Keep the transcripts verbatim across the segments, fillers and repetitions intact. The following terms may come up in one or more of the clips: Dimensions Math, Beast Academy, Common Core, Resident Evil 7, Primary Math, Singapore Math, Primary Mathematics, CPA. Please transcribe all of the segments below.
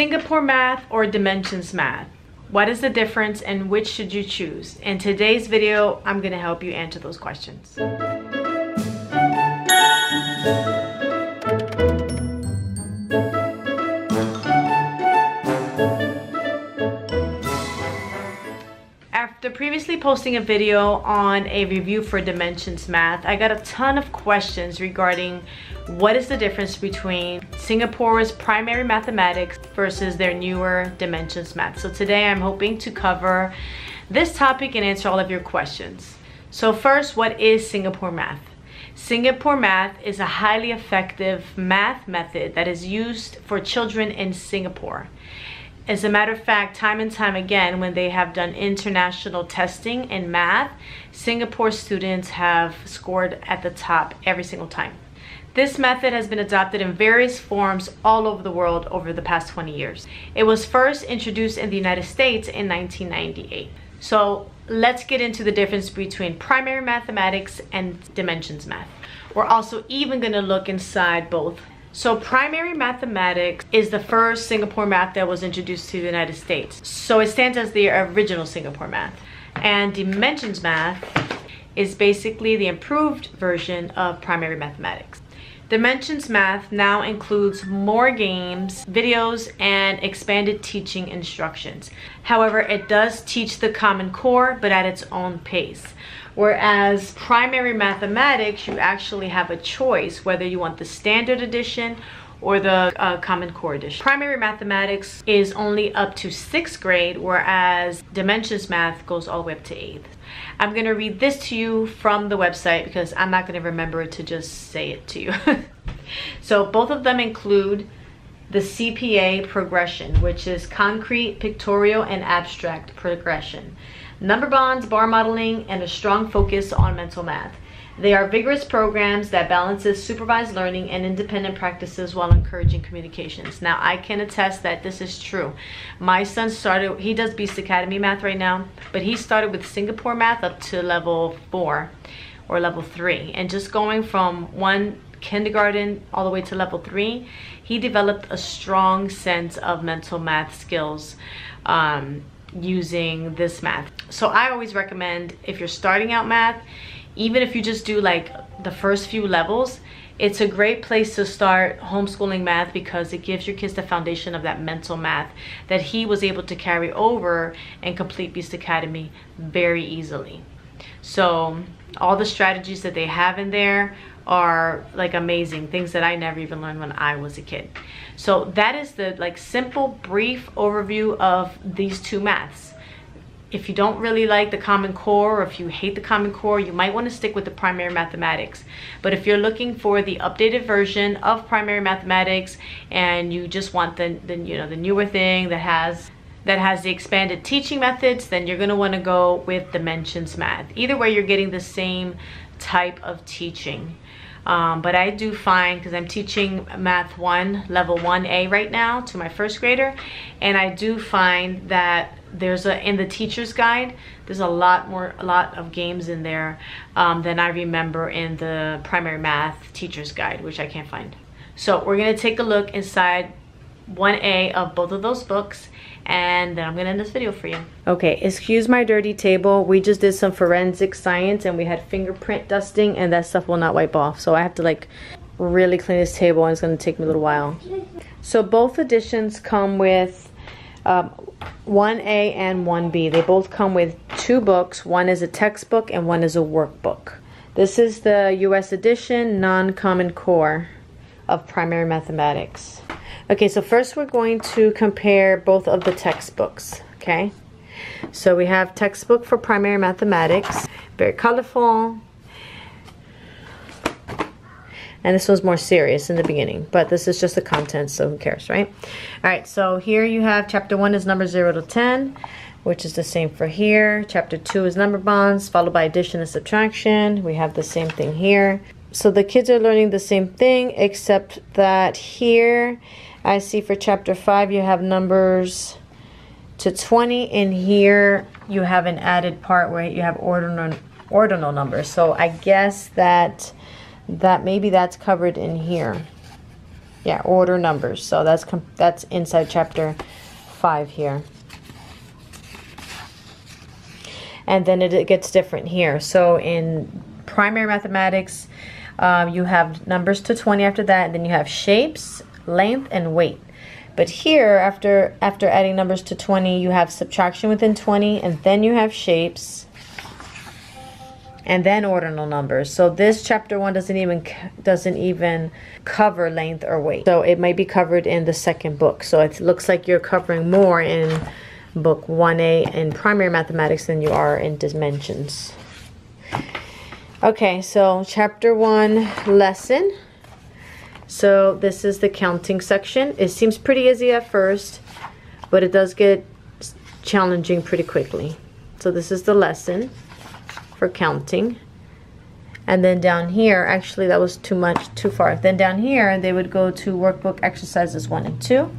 Singapore Math or Dimensions Math? What is the difference and which should you choose? In today's video, I'm going to help you answer those questions. After previously posting a video on a review for Dimensions Math, I got a ton of questions regarding what is the difference between Singapore's Primary Mathematics versus their newer Dimensions Math. So today I'm hoping to cover this topic and answer all of your questions. So first, what is Singapore Math? Singapore Math is a highly effective math method that is used for children in Singapore. As a matter of fact, time and time again, when they have done international testing in math, Singapore students have scored at the top every single time. This method has been adopted in various forms all over the world over the past twenty years. It was first introduced in the United States in nineteen ninety-eight. So let's get into the difference between Primary Mathematics and Dimensions Math. We're also even going to look inside both. So Primary Mathematics is the first Singapore Math that was introduced to the United States. So it stands as the original Singapore Math. And Dimensions Math is basically the improved version of Primary Mathematics. Dimensions Math now includes more games, videos, and expanded teaching instructions. However, it does teach the Common Core, but at its own pace. Whereas Primary Mathematics, you actually have a choice whether you want the standard edition or the uh, Common Core edition. Primary Mathematics is only up to sixth grade, whereas Dimensions Math goes all the way up to eighth. I'm gonna read this to you from the website because I'm not gonna remember to just say it to you. So both of them include the C P A progression, which is concrete, pictorial, and abstract progression. Number bonds, bar modeling, and a strong focus on mental math. They are vigorous programs that balances supervised learning and independent practices while encouraging communications. Now, I can attest that this is true. My son started, he does Beast Academy math right now, but he started with Singapore math up to level four or level three. And just going from one kindergarten all the way to level three, he developed a strong sense of mental math skills um, using this math. So I always recommend, if you're starting out math, even if you just do like the first few levels, it's a great place to start homeschooling math because it gives your kids the foundation of that mental math that he was able to carry over and complete Beast Academy very easily. So all the strategies that they have in there are like amazing things that I never even learned when I was a kid. So that is the like simple brief overview of these two maths. If you don't really like the Common Core, or if you hate the Common Core, you might want to stick with the Primary Mathematics. But if you're looking for the updated version of Primary Mathematics and you just want the, the you know the newer thing that has that has the expanded teaching methods, then you're going to want to go with Dimensions Math. Either way, you're getting the same type of teaching. Um, but I do find, because I'm teaching Math one, Level one A right now to my first grader, and I do find that there's a in the teacher's guide there's a lot more a lot of games in there um, than I remember in the Primary Math teacher's guide, which I can't find. So we're going to take a look inside one A of both of those books, and then I'm going to end this video for you. Okay, excuse my dirty table. We just did some forensic science and we had fingerprint dusting, and that stuff will not wipe off, so I have to like really clean this table, and it's going to take me a little while. So both editions come with Um, one A and one B. They both come with two books. One is a textbook and one is a workbook. This is the U S edition, non-Common Core, of Primary Mathematics. Okay, so first we're going to compare both of the textbooks, okay? So we have textbook for Primary Mathematics, very colorful. And this one's more serious in the beginning, but this is just the content, so who cares, right? All right, so here you have chapter one is number zero to ten, which is the same for here. Chapter two is number bonds, followed by addition and subtraction. We have the same thing here. So the kids are learning the same thing, except that here, I see for chapter five, you have numbers to twenty, and here you have an added part where you have ordinal, ordinal numbers. So I guess that... that maybe that's covered in here. yeah, order numbers. So that's com that's inside chapter five here. And then it, it gets different here. So in primary mathematics, um, you have numbers to twenty after that, and then you have shapes, length, and weight. But here, after after adding numbers to twenty, you have subtraction within twenty, and then you have shapes, and then ordinal numbers. So this chapter one doesn't even doesn't even cover length or weight. So it might be covered in the second book. So it looks like you're covering more in book one A in primary mathematics than you are in dimensions. Okay, so chapter one lesson. So this is the counting section. It seems pretty easy at first, but it does get challenging pretty quickly. So this is the lesson for counting. And then down here, actually that was too much, too far. Then down here, they would go to workbook exercises one and two.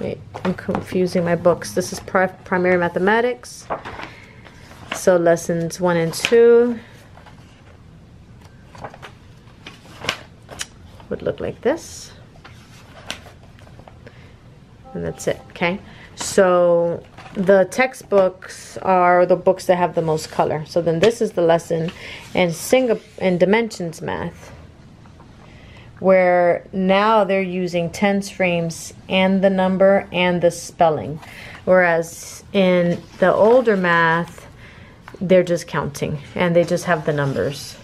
Wait, I'm confusing my books. This is pri primary mathematics. So lessons one and two would look like this. And that's it, okay? So the textbooks are the books that have the most color. So then this is the lesson in Singapore in Dimensions Math, where now they're using tense frames and the number and the spelling. Whereas in the older math, they're just counting and they just have the numbers.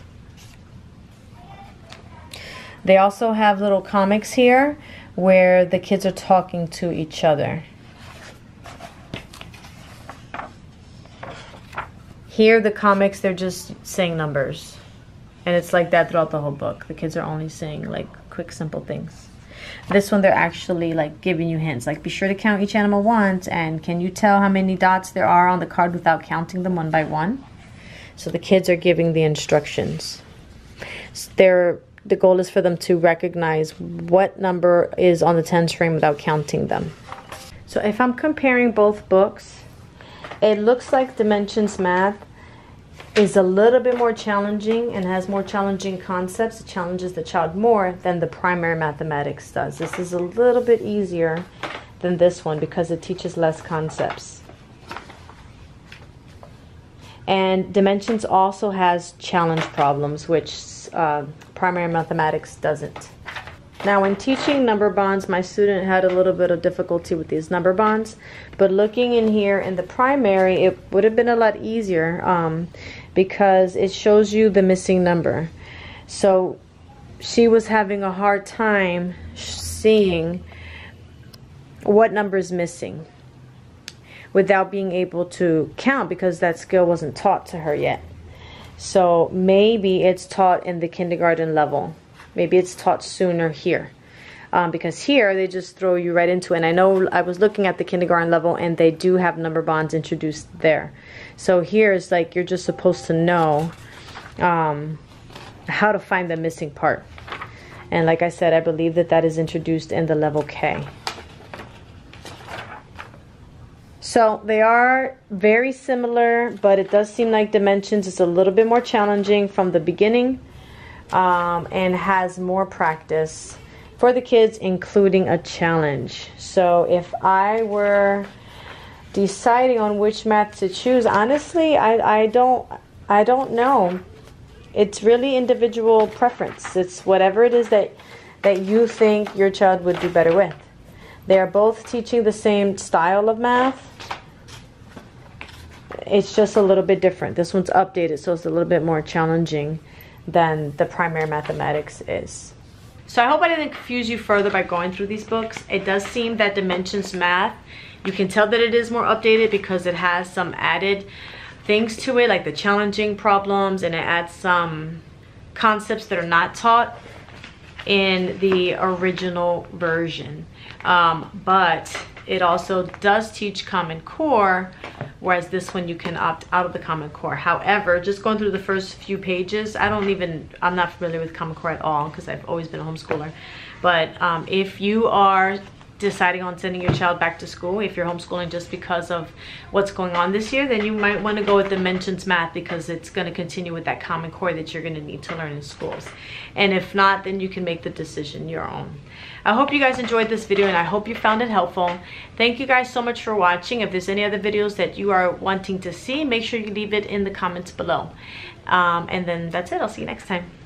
They also have little comics here where the kids are talking to each other. Here the comics, they're just saying numbers. And it's like that throughout the whole book. The kids are only saying like quick simple things. This one they're actually like giving you hints. Like, be sure to count each animal once, and can you tell how many dots there are on the card without counting them one by one? So the kids are giving the instructions. So they're The goal is for them to recognize what number is on the tense frame without counting them. So if I'm comparing both books, it looks like Dimensions Math is a little bit more challenging and has more challenging concepts. It challenges the child more than the primary mathematics does. This is a little bit easier than this one because it teaches less concepts. And Dimensions also has challenge problems, which uh, primary mathematics doesn't. Now, when teaching number bonds, my student had a little bit of difficulty with these number bonds, but looking in here in the primary, it would have been a lot easier um, because it shows you the missing number. So she was having a hard time seeing what number is missing without being able to count, because that skill wasn't taught to her yet. So maybe it's taught in the kindergarten level. Maybe it's taught sooner here. Um, because here they just throw you right into it. And I know I was looking at the kindergarten level and they do have number bonds introduced there. So here it's like you're just supposed to know um, how to find the missing part. And like I said, I believe that that is introduced in the level K. So they are very similar, but it does seem like Dimensions is a little bit more challenging from the beginning um, and has more practice for the kids, including a challenge. So if I were deciding on which math to choose, honestly, I, I don't I don't know. It's really individual preference. It's whatever it is that, that you think your child would do better with. They are both teaching the same style of math. It's just a little bit different. This one's updated, so it's a little bit more challenging than the primary mathematics is. So I hope I didn't confuse you further by going through these books. It does seem that Dimensions Math, you can tell that it is more updated because it has some added things to it, like the challenging problems, and it adds some concepts that are not taught in the original version. Um, but it also does teach Common Core, whereas this one you can opt out of the Common Core. However, just going through the first few pages, I don't even, I'm not familiar with Common Core at all because I've always been a homeschooler. But um, if you are deciding on sending your child back to school, if you're homeschooling just because of what's going on this year, then you might want to go with Dimensions Math, because it's going to continue with that Common Core that you're going to need to learn in schools. And if not, then you can make the decision your own. I hope you guys enjoyed this video, and I hope you found it helpful. Thank you guys so much for watching. If there's any other videos that you are wanting to see, make sure you leave it in the comments below. Um, and then that's it. I'll see you next time.